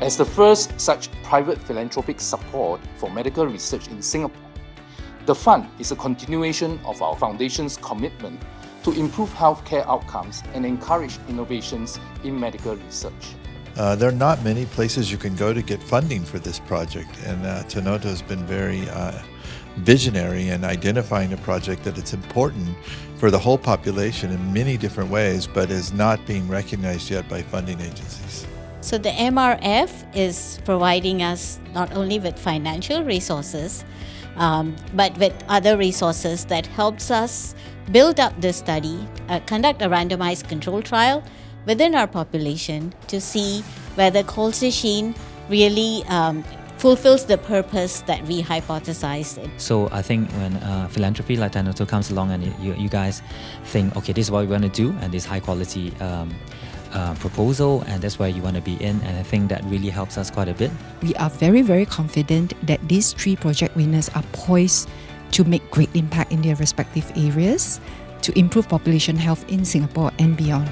as the first such private philanthropic support for medical research in Singapore. The fund is a continuation of our foundation's commitment to improve healthcare outcomes and encourage innovations in medical research. There are not many places you can go to get funding for this project, and Tanoto has been very visionary in identifying a project that it's important for the whole population in many different ways, but is not being recognized yet by funding agencies. So the MRF is providing us not only with financial resources, but with other resources that helps us build up this study, conduct a randomized control trial within our population to see whether colchicine really fulfills the purpose that we hypothesized. So I think when philanthropy like Tanoto comes along and you guys think, okay, this is what we want to do, and this high quality proposal, and that's where you want to be in, and I think that really helps us quite a bit. We are very, very confident that these three project winners are poised to make great impact in their respective areas to improve population health in Singapore and beyond.